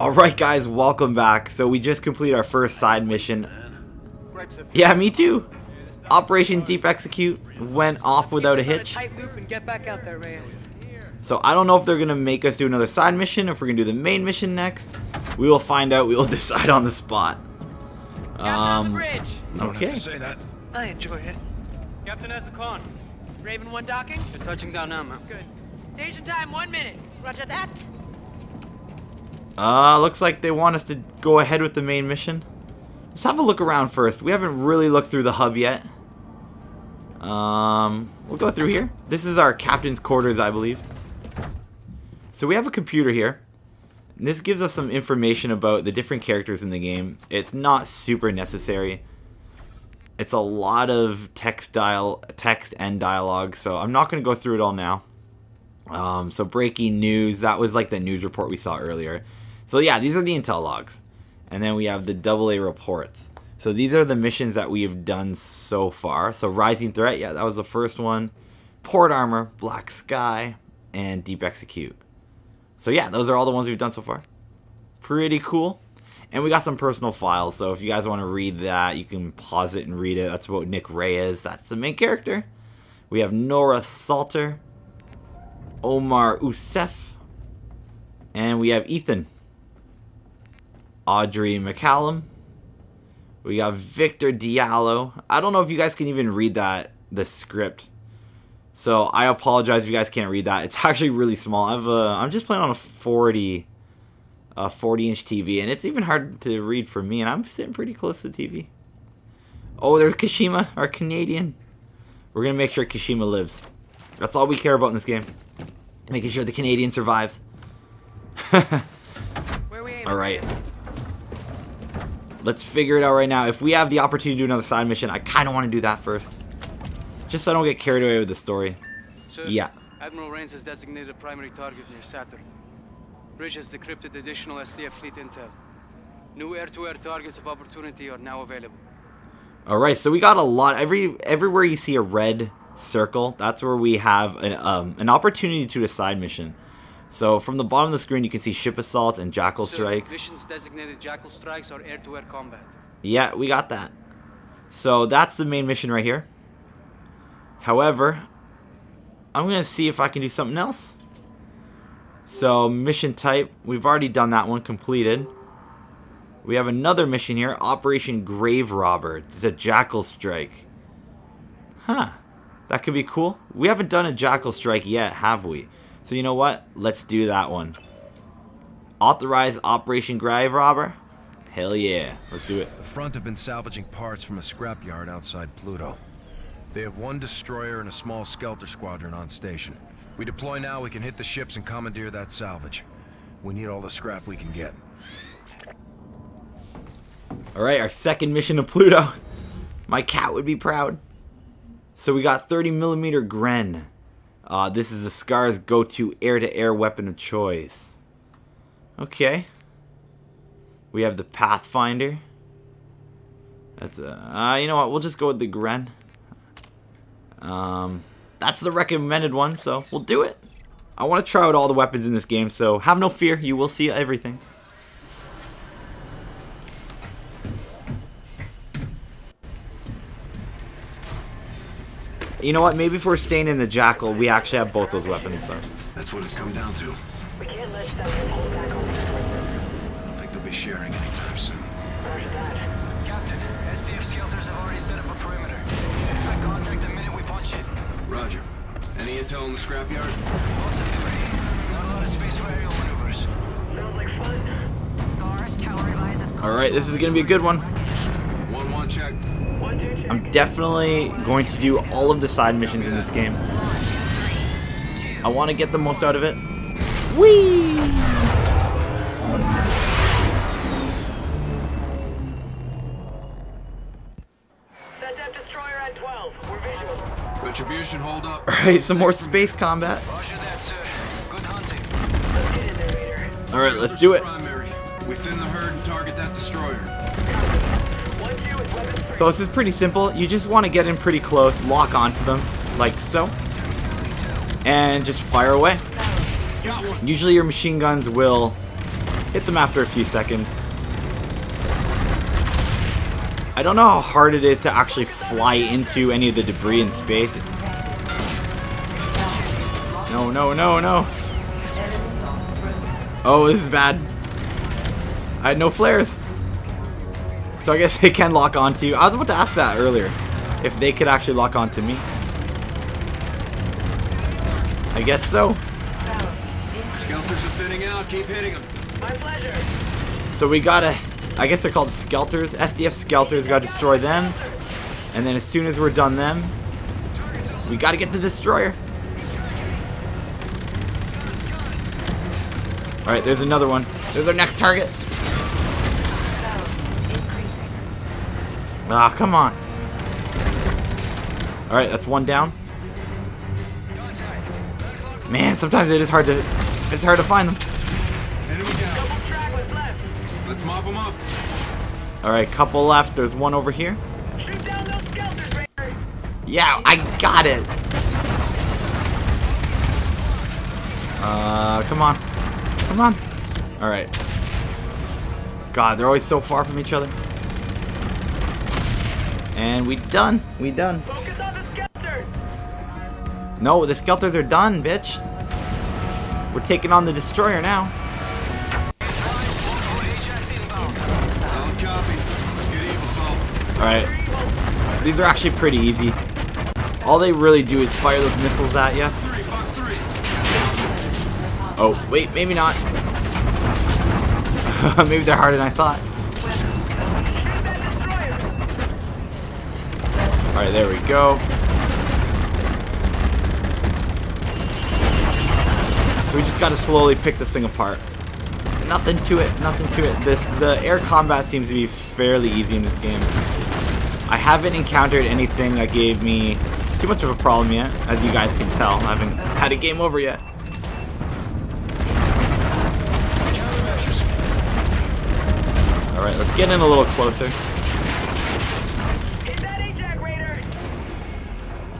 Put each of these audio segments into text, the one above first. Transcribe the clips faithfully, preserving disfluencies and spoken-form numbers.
Alright guys, welcome back. So we just completed our first side mission. Yeah, me too. Operation Deep Execute went off without a hitch. So I don't know if they're going to make us do another side mission, if we're going to do the main mission next. We will find out. We will decide on the spot. Um, okay. I enjoy it. Captain Azakorn. Raven one docking? They're touching down now, ma'am. Good. Station time, one minute. Roger that. Uh, looks like they want us to go ahead with the main mission. Let's have a look around first. We haven't really looked through the hub yet. Um, we'll go through here. This is our captain's quarters, I believe. So we have a computer here. And this gives us some information about the different characters in the game. It's not super necessary. It's a lot of text, dial text and dialogue, so I'm not going to go through it all now. Um, so breaking news, that was like the news report we saw earlier. So yeah, these are the intel logs. And then we have the double A reports. So these are the missions that we have done so far. So Rising Threat, yeah, that was the first one. Port Armor, Black Sky, and Deep Execute. So yeah, those are all the ones we've done so far. Pretty cool. And we got some personal files, so if you guys want to read that, you can pause it and read it. That's about Nick Reyes. That's the main character. We have Nora Salter, Omar Usef, and we have Ethan, Audrey McCallum. We got Victor Diallo. I don't know if you guys can even read that, the script. So I apologize if you guys can't read that. It's actually really small. I've uh, I'm just playing on a forty. A forty inch T V, and it's even hard to read for me, and I'm sitting pretty close to the T V. Oh, there's Kashima, our Canadian. We're gonna make sure Kashima lives. That's all we care about in this game, making sure the Canadian survives. All right, let's figure it out right now. If we have the opportunity to do another side mission, I kind of want to do that first, just so I don't get carried away with the story. Sir, yeah. Admiral Raines has designated a primary target near Saturn. Bridge has decrypted additional S D F fleet intel. New air-to-air targets of opportunity are now available. All right, so we got a lot. Every everywhere you see a red circle, that's where we have an um, an opportunity to do a side mission. So from the bottom of the screen, you can see ship assault and jackal strikes. Missions designated jackal strikes or air-to-air combat. Yeah, we got that. So that's the main mission right here. However, I'm gonna see if I can do something else. So mission type, we've already done that one, completed. We have another mission here, Operation Grave Robber. It's a Jackal Strike. Huh, that could be cool. We haven't done a Jackal Strike yet, have we? So you know what, let's do that one. Authorize Operation Grave Robber? Hell yeah, let's do it. The Front have been salvaging parts from a scrapyard outside Pluto. They have one destroyer and a small skelter squadron on station. We deploy now, we can hit the ships and commandeer that salvage. We need all the scrap we can get. Alright, our second mission to Pluto. My cat would be proud. So we got thirty millimeter Gren. Uh, this is the Scar's go-to air-to-air weapon of choice. Okay. We have the Pathfinder. That's a... Uh, you know what, we'll just go with the Gren. Um... That's the recommended one, so we'll do it. I want to try out all the weapons in this game, so have no fear, you will see everything. You know what, maybe if we're staying in the Jackal, we actually have both those weapons, so. That's what it's come down to. We can't let them hold back on this. I don't think they'll be sharing anytime soon. Captain, S D F skelters have already set up a perimeter. Expect contact the minute we punch it. Roger. Any intel in the scrapyard? Lots of debris. Not a lot of space for aerial maneuvers. Sounds like fun. Scar's tower advises. Alright, this is gonna be a good one. One one check. One, two, check. I'm definitely going to do all of the side missions in this game. I want to get the most out of it. Whee! Set up destroyer at twelve. We're visual. Retribution, hold up. Alright, some more space combat. Roger that, sir. Good hunting. Alright, let's do it. Within the herd and target that destroyer. So this is pretty simple. You just want to get in pretty close, lock onto them, like so. And just fire away. Usually your machine guns will hit them after a few seconds. I don't know how hard it is to actually fly into any of the debris in space. No, no, no, no. Oh, this is bad. I had no flares. So I guess they can lock onto you. I was about to ask that earlier. If they could actually lock onto me. I guess so. Skelters are thinning out. Keep hitting them. My pleasure. So we gotta, I guess they're called Skelters. S D F Skelters. Gotta destroy them. And then as soon as we're done them, we gotta get the destroyer. Alright, there's another one. There's our next target. Ah, come on. Alright, that's one down. Man, sometimes it is hard to it's hard to find them. Let's mop them up. Alright, couple left. There's one over here. Yeah, I got it. Uh come on. Come on. Alright. God, they're always so far from each other. And we done. We done. Focus on the Skelters. No, the Skelters are done, bitch. We're taking on the destroyer now. Alright. These are actually pretty easy. All they really do is fire those missiles at you. Oh, wait, maybe not. Maybe they're harder than I thought. Alright, there we go. So we just gotta slowly pick this thing apart. Nothing to it, nothing to it. This the air combat seems to be fairly easy in this game. I haven't encountered anything that gave me too much of a problem yet, as you guys can tell. I haven't had a game over yet. Alright, let's get in a little closer.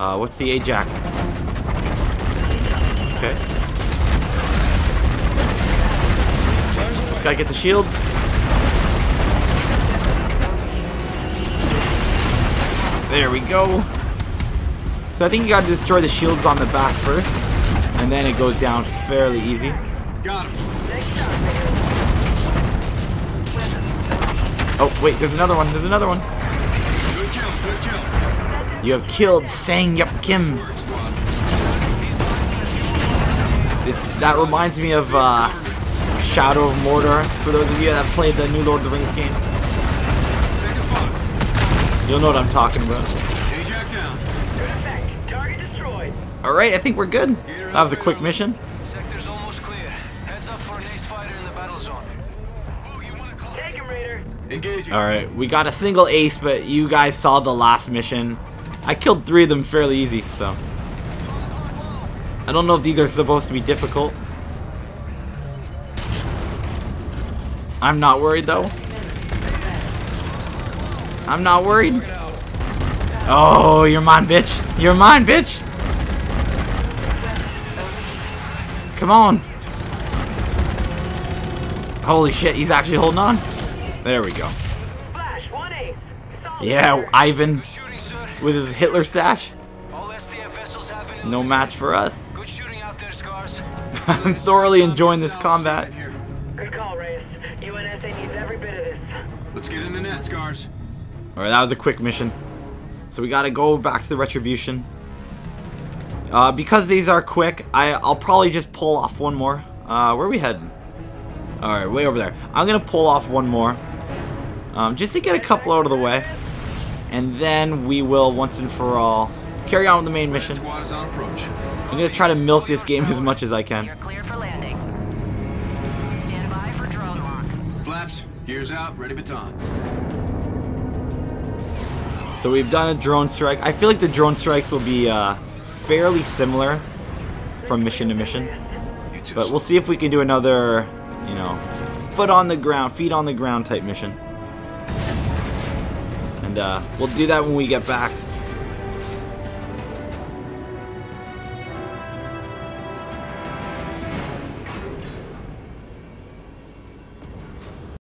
Uh, what's the A J A C? Okay. Just gotta get the shields. There we go. So I think you gotta destroy the shields on the back first, and then it goes down fairly easy. Got him. Oh wait, there's another one. There's another one. Good kill. Good kill. You have killed Sang-Yup Kim. This, that reminds me of uh, Shadow of Mordor. For those of you that played the new Lord of the Rings game, you'll know what I'm talking about. Alright, I think we're good. That was a quick mission. Alright, we got a single ace, but you guys saw the last mission. I killed three of them fairly easy, so. I don't know if these are supposed to be difficult. I'm not worried, though. I'm not worried. Oh, you're mine, bitch. You're mine, bitch. Come on. Holy shit, he's actually holding on. There we go. Yeah, Ivan with his Hitler stash. No match for us. I'm thoroughly enjoying this combat. Good call, Reyes. U N S A needs every bit of this. Let's get in the net, Scars. Alright, that was a quick mission. So we gotta go back to the Retribution. Uh, because these are quick, I, I'll probably just pull off one more. Uh, where are we heading? Alright, way over there. I'm gonna pull off one more. Um, just to get a couple out of the way, and then we will once and for all carry on with the main mission. I'm gonna try to milk this game as much as I can. You're clear for landing. Stand by for drone lock. Flaps, gears out, ready baton. So we've done a drone strike. I feel like the drone strikes will be uh, fairly similar from mission to mission, but we'll see if we can do another, you know, foot on the ground, feet on the ground type mission. And uh, we'll do that when we get back.